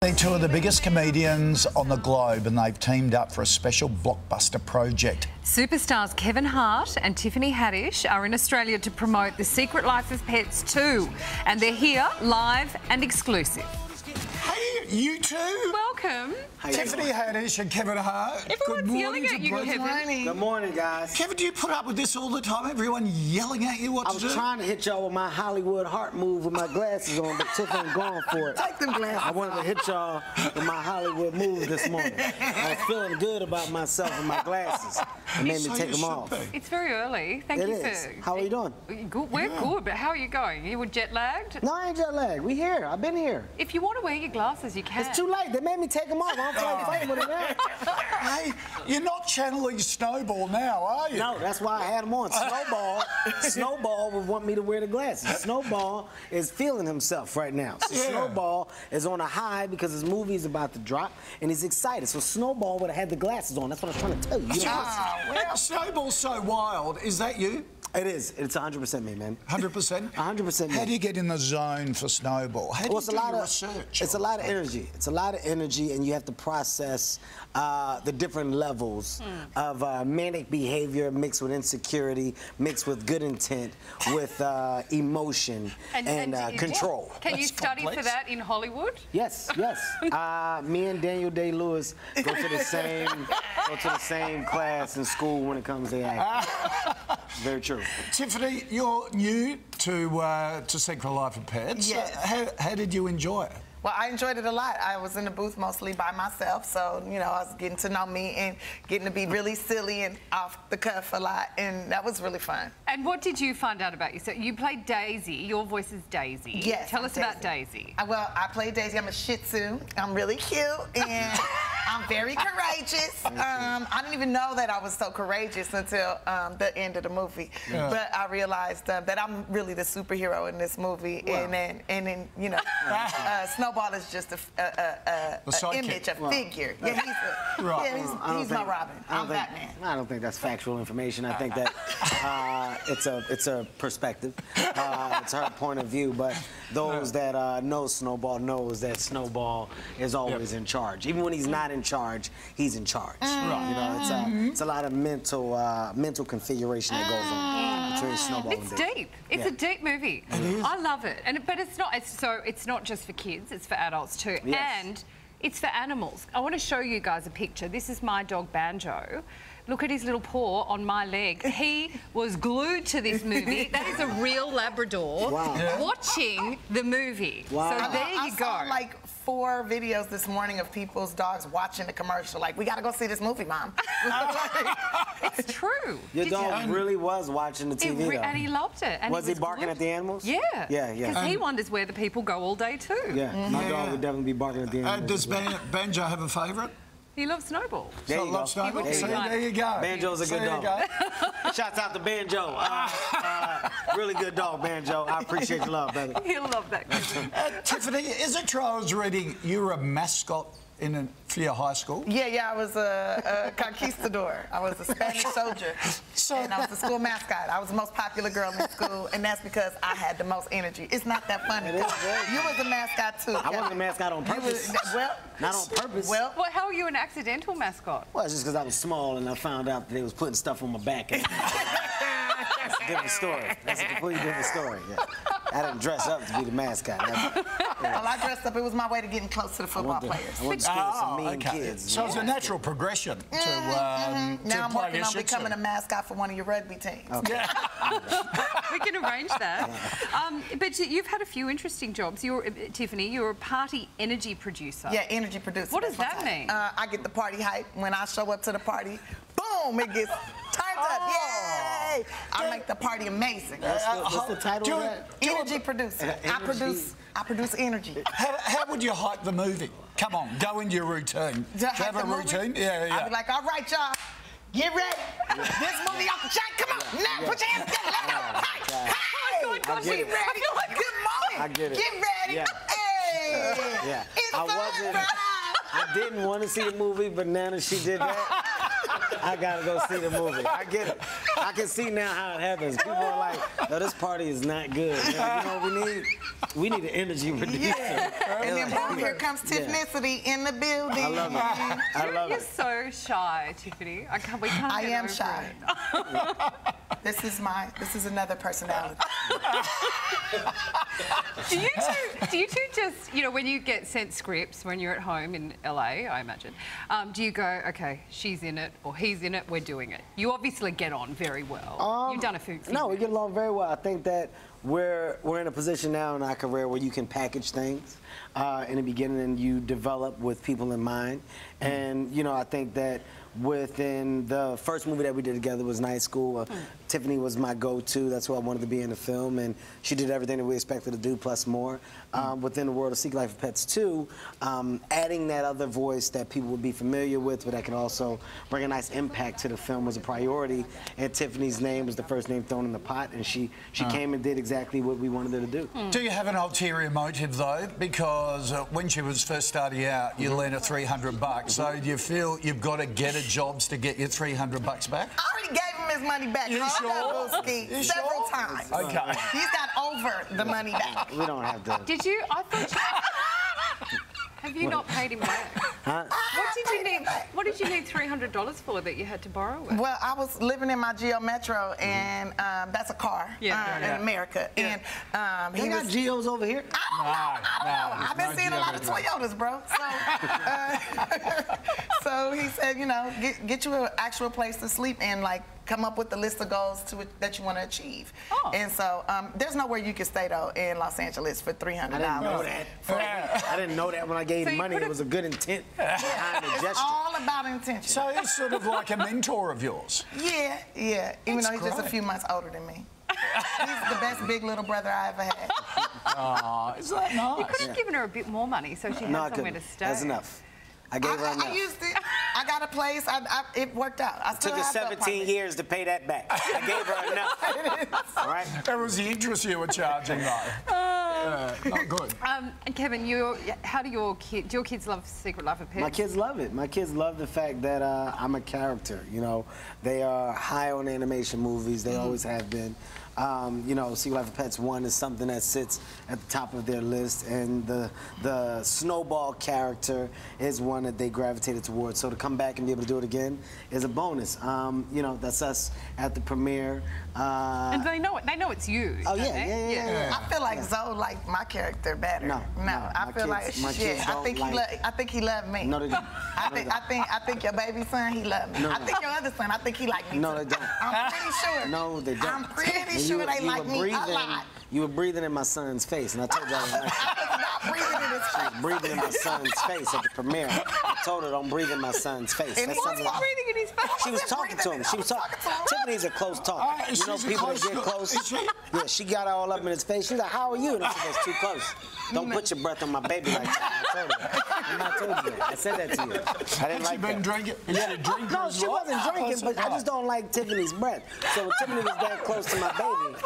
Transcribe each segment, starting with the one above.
They're two of the biggest comedians on the globe and they've teamed up for a special blockbuster project. Superstars Kevin Hart and Tiffany Haddish are in Australia to promote The Secret Life of Pets 2 and they're here live and exclusive. Hey, you two! Welcome. Hey, Tiffany Haddish and Kevin Hart. Everyone's yelling at you, Kevin. Good morning, guys. Kevin, do you put up with this all the time? Everyone yelling at you what to do? I was trying to hit y'all with my Hollywood heart move with my glasses on, but Tiffany going for it. Take them glasses. I wanted to hit y'all with my Hollywood move this morning. I was feeling good about myself and my glasses. It made me take them off. It's very early. Thank you, sir. How are you doing? Good. We're good, but how are you going? You were jet lagged? No, I ain't jet lagged. We here. I've been here. If you want to wear your glasses, you can. It's too late. They made me take them off. I don't feel like fighting with them now. Hey, you're not channeling Snowball now, are you? No, that's why I had them on. Snowball would want me to wear the glasses. Snowball is feeling himself right now. So yeah. Snowball is on a high because his movie's about to drop and he's excited. So Snowball would have had the glasses on. That's what I was trying to tell you. Wow, Snowball's so wild. Is that you? It is. It's 100% me, man. 100%? 100% me. How do you get in the zone for Snowball? How do you do your research? It's a lot of energy. It's a lot of energy, and you have to process the different levels of manic behavior mixed with insecurity, mixed with good intent, with emotion, and control. Can you study for that in Hollywood? Yes, yes. Me and Daniel Day-Lewis go to the same class in school when it comes to acting. Very true. Tiffany, you're new to Secret Life of Pets. Yes. How did you enjoy it? Well, I enjoyed it a lot. I was in the booth mostly by myself, so, you know, I was getting to know me and getting to be really silly and off the cuff a lot, and that was really fun. And what did you find out about yourself? You played Daisy. Your voice is Daisy. Yes. Tell us about Daisy. Well, I play Daisy. I'm a Shih Tzu. I'm really cute, and I'm very courageous. I didn't even know that I was so courageous until the end of the movie. Yeah. But I realized that I'm really the superhero in this movie, wow. and then you know, Snowball is just a image, a figure. Yeah, he's my Robin. I'm Batman. I don't think that's factual information. I think that it's a perspective. It's her point of view. But those that know Snowball knows that Snowball is always in charge, even when he's not in. In charge, he's in charge. Right. You know, it's a lot of mental configuration that goes on between Snowball and Daisy. It's deep. It's a deep movie. It is. I love it. And but it's not. It's not just for kids. It's for adults too. Yes. And it's for animals. I want to show you guys a picture. This is my dog Banjo. Look at his little paw on my leg. He was glued to this movie. That is a real Labrador watching the movie. Wow. So there you go. I saw like 4 videos this morning of people's dogs watching the commercial. Like, we gotta go see this movie, Mom. It's true. Your dog really was watching the TV, though. And he loved it. And was he barking at the animals? Yeah. Yeah, yeah. Because he wonders where the people go all day, too. Yeah, my dog would definitely be barking at the animals. Does Banjo have a favorite? He loves Snowball. There you go. There you go. Banjo's a good dog. Shouts out to Banjo. Really good dog, Banjo. I appreciate your love, baby. He'll love that. Tiffany, is it true I was reading you're a mascot for your high school? Yeah, yeah, I was a conquistador. I was a Spanish soldier, and I was the school mascot. I was the most popular girl in school, and that's because I had the most energy. It's not that funny. You was a mascot, too. I wasn't a mascot on purpose. Not on purpose. Well, how are you an accidental mascot? Well, it's just because I was small, and I found out that they was putting stuff on my back. That's a different story. That's a completely different story, yeah. I didn't dress up to be the mascot. Well, I dressed up. It was my way to getting close to the football players. I went to school with some mean kids. So it's a natural progression to now I'm working on becoming a mascot for one of your rugby teams. Okay. We can arrange that. But you've had a few interesting jobs. Tiffany, you're a party energy producer. Yeah, energy producer. What does that mean? I get the party hype. When I show up to the party, boom, it gets turned up. Yeah. I make the party amazing. What's the title of that? Energy producer. I produce energy. How would you hype the movie? Come on, go into your routine. Do you have a routine? Yeah, yeah. I'd be like, all right, y'all, get ready. This movie off the track. Come on, now put your hands together. Let's go. Hi, hi. Oh my God, get ready. Good morning. I get it. Get ready. Yeah. Hey. Yeah. I didn't want to see the movie, but now that she did that, I gotta go see the movie. I get it. I can see now how it happens. People are like, no, this party is not good. Like, you know what we need? We need an energy producer. Yeah. And then boom, here comes Tiffany in the building. I love it. I love You're so shy, Tiffany. We can't I am shy. This is another personality. Do you two just, you know, when you get sent scripts when you're at home in LA, I imagine, do you go, okay, she's in it or he's in it, we're doing it? You obviously get on very well. You've done a few. No, we get along very well. I think that we're in a position now in our career where you can package things in the beginning and you develop with people in mind. And, you know, I think that within the first movie that we did together was Night School. Tiffany was my go-to. That's who I wanted to be in the film. And she did everything that we expected to do, plus more. Within the world of Secret Life of Pets 2, adding that other voice that people would be familiar with, but that could also bring a nice impact to the film was a priority. And Tiffany's name was the first name thrown in the pot, and she came and did exactly what we wanted her to do. Do you have an ulterior motive, though? Because when she was first starting out, you lent her $300. So do you feel you've got to get a jobs to get your $300 back? I already gave him his money back. You sure? You several sure? times. Okay. He's got over the money back. We don't have to. Did you? I thought you... Have you not paid him back? Huh? What did you need $300 for that you had to borrow with? Well, I was living in my Geo Metro, and that's a car in America. Yeah. And he got Geos over here. I don't know. I've been seeing a lot of Toyotas, bro. So, so he said, you know, get you an actual place to sleep in, like. Come up with the list of goals that you want to achieve. Oh. And so there's nowhere you can stay, though, in Los Angeles for $300. I didn't know that. I didn't know that when I gave money. It was a good intent. It's all about intention. So he's sort of like a mentor of yours. Yeah, yeah. Even though he's just a few months older than me. He's the best big little brother I ever had. Oh, is that nice? You could have given her a bit more money so she had somewhere to stay. That's enough. I gave her enough. I used it. I got a place. It worked out. I still took it 17 years to pay that back. I gave her enough. All right. That was the interest you were charging, though. Not good. And Kevin, do your kids love Secret Life of Pets? My kids love it. My kids love the fact that I'm a character. You know, they are high on animation movies. They always have been. You know, Secret Life of Pets 1 is something that sits at the top of their list, and the Snowball character is one that they gravitated towards. So to come back and be able to do it again is a bonus. You know, that's us at the premiere. And they know it. They know it's you. Oh yeah. I feel like Zoe liked my character better. No. I feel like shit. I think he loved me. No, they don't. I think your baby son he loved me. No, I think your other son he liked me. No, they don't. I'm pretty sure. No, they don't. I'm pretty sure they like me a lot. You were breathing in my son's face, and I told you I didn't like I was breathing in my son's face at the premiere. I told her, don't breathe in my son's face. And why was he breathing in his face? She was talking to him. Tiffany's a close talker. You know, people that get close. Yeah, she got all up in his face. She's like, how are you? And I said, that's too close. Don't put your breath on my baby like that. I told her. I said that to you. I didn't like that. She been drinking? No, she wasn't drinking, but I just don't like Tiffany's breath. So when Tiffany was that close to my baby,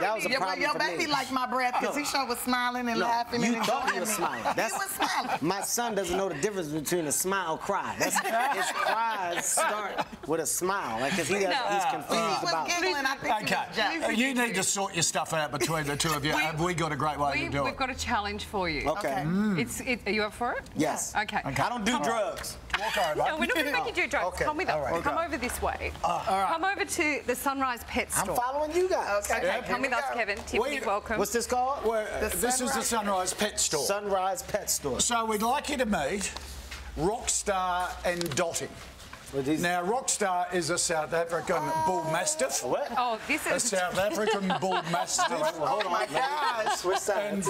that was a problem for me. Your baby liked my breath because he sure was smiling and laughing. You thought he was smiling. He was smiling. My son doesn't know the difference between a smile and a cry. His cries start with a smile. Like, because he's confused about it. Okay, you need to sort your stuff out between the two of you. Have we got a great way to do it? We've got a challenge for you. Okay. Are you up for it? Yes. Okay. I don't do drugs. Walk over. No, we're not going to make you do drugs. Tell me that. Come over this way. Come over to the Sunrise Pet Store. I'm following you guys. Okay, come with us, Kevin. Tiffany, welcome. What's this called? This is the Sunrise Pet Store. Sunrise Pet Store. So we'd like you to meet Rockstar and Dottie. Now, Rockstar is a South African bull mastiff. What? Oh, this is... A South African bull mastiff. Oh, my gosh. And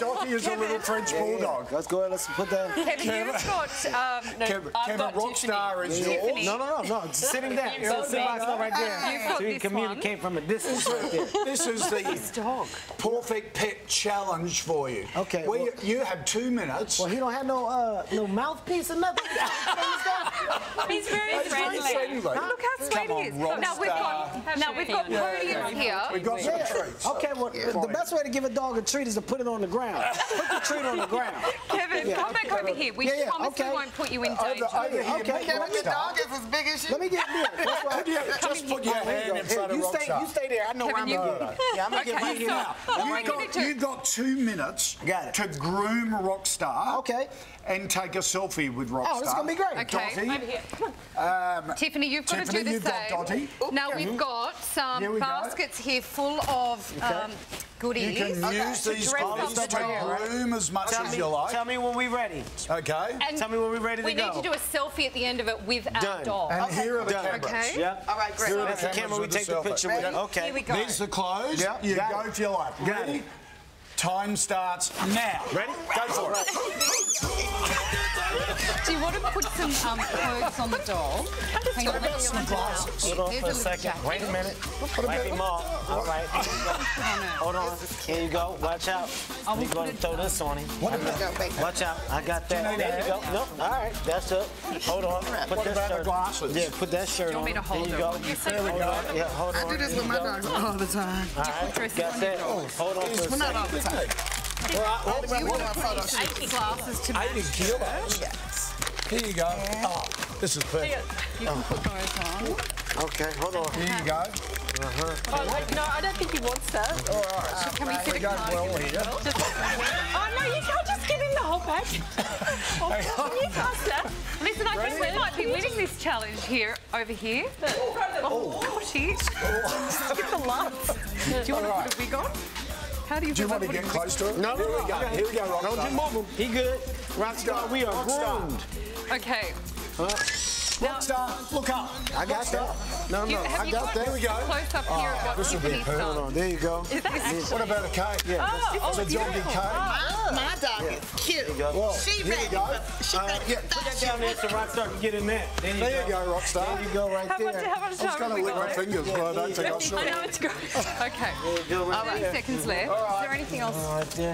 Dottie is a little French bulldog. Let's go ahead. Let's put that... Kevin, you've got... Kevin, Rockstar is yours. No. Sitting down. You're sitting right there. So you communicate from a distance right there. This is the perfect pet challenge for you. Okay. You have 2 minutes. Well, he don't have no mouthpiece or nothing. He's very friendly. Look how sweet he is. Now we've got podiums here. We've got some treats. Okay, well, the best way to give a dog a treat is to put it on the ground. Put the treat on the ground. Kevin, come back over here. We promise we won't put you in danger. Okay, the dog is as big as you. Let me get this. Just put your hand in front of Rockstar. You stay there. I know where I'm going. Yeah, I'm going to get my hand out. You've got 2 minutes to groom Rockstar. Okay. And take a selfie with Rockstar. Oh, it's going to be great. Okay, over here. Come on. Tiffany, you've got to do the same. Now, we've got some baskets here full of goodies. You can use these items to groom as much as you like. Tell me when we're ready. Okay. And tell me when we're ready to go. We need to do a selfie at the end of it with our dog. And here are the cameras. Okay. Yep. All right, great. Here are the cameras we take the picture with. Okay. Here we go. These are closed. You go if you like. Ready? Time starts now. Ready? Go for it. Do you want to put some clothes on the dog? Hang on, let some glasses. Hold on for a second. Jacket. Wait a minute. Might be more. All right. Hold on. Here you go. Watch out. You're going to throw this on him. Watch out. I got that. There you go. Nope. All right. That's it. Hold on. Put this shirt on. Yeah, put that shirt on. There you go. There we go. Yeah, hold on. I do this with my dog all the time. All right. Got that. Hold on for a second. Here you go. Yeah. Oh, this is perfect. You can put those on. Okay, hold on. Here you go. Oh, wait, no, I don't think he wants that. All right. So can we get Oh, no, you can't just get in the whole pack. Oh, can you pass that? Listen, I think we might be winning this challenge here, over here. Oh, shit. Skip the lights. Do you want to put a wig on? Do you want to get close to it? No, here we go. Here we go, Rockstar. Don't you move him. He good. Rockstar, we are groomed. Okay. Rockstar, look up. I got that. No, no, I got that. Here we go. Close up here. This will be perfect. There you go. What about a cake? Yeah, it's a doggy cake. My dog is cute. She ready. Put that down there so Rockstar can get in there. There you go, Rockstar. There you go, right there. I was going to lick my fingers, but I don't think I'll show it. I know, it's great. Okay. 30 seconds left. Is there anything else?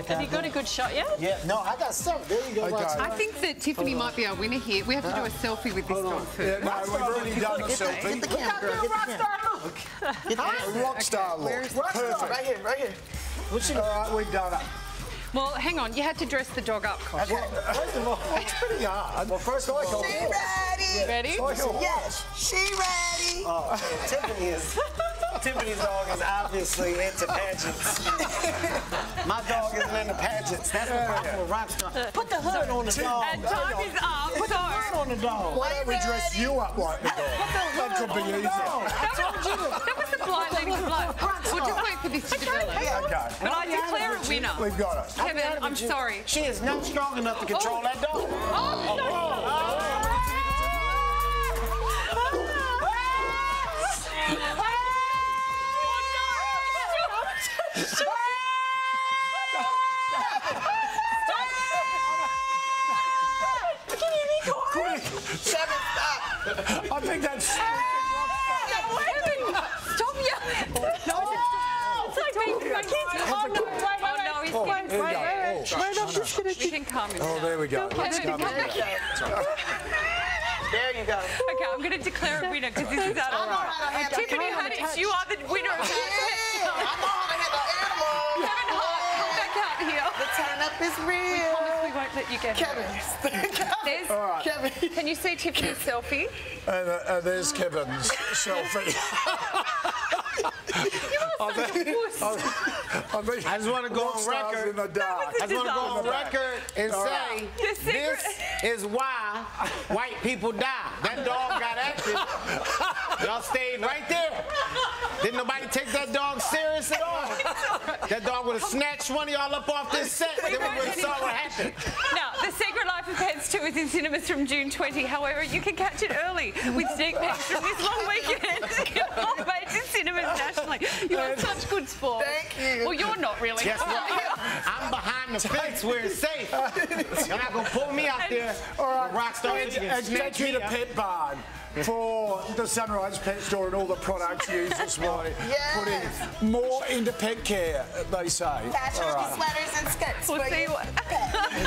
Have you got a good shot yet? Yeah. No, I got some. There you go, Rockstar. I think that Tiffany might be our winner here. We have to do a selfie with this dog. Yeah, no, we've already done a selfie. Look out, girl, Rockstar, look. Rockstar look. Perfect. Right here, right here. All right, we've done it. Well, hang on, you had to dress the dog up, Kosh. Well, first of all, it's pretty hard. Well, first of all, she ready? Yes, she ready. Oh, Tiffany is. Tiffany's dog is obviously into pageants. My dog isn't into pageants. That's the problem with Rockstar. Put the hood on the dog. And time is up. Put the hood on the dog. Why don't we dress you up like the dog? That could be easy. That was the blind leading to blood. We'll just wait for this to develop. Okay. But I declare a winner. We've got it. Kevin, I'm sorry. She is not strong enough to control that dog. Oh, no. I think that's stop yelling! It's like being kids. Oh no, he's going crazy. Oh, there we go. There you go. Okay, I'm going to declare a winner because this is out of order. Tiffany Haddish, you are the winner of Kevin Hart, come back out here. The turn-up is real. We promise we won't let you get Kevin. All right. Kevin. Can you see Tiffany's selfie? There's Kevin's selfie. I just want to go on record. I just want to go on record and say this is why white people die. That dog got active. Y'all stayed right there. Didn't nobody take that dog serious at all. That dog would have snatched one of y'all up off this set. Then we would have saw what happened. Now, The Secret Life of Pets 2 is in cinemas from June 20. However, you can catch it early with sneak peeks from this long weekend. All major cinemas nationally. You are such good sport. Thank you. Well, you're not really. Yes, I'm behind the fence where it's safe. You're not going to pull me out there. All right, Rockstar. And take me to Pet Barn. For the Sunrise Pet Store and all the products used this morning, putting more into pet care, they say. Fashion, sweaters and skirts. We'll see you.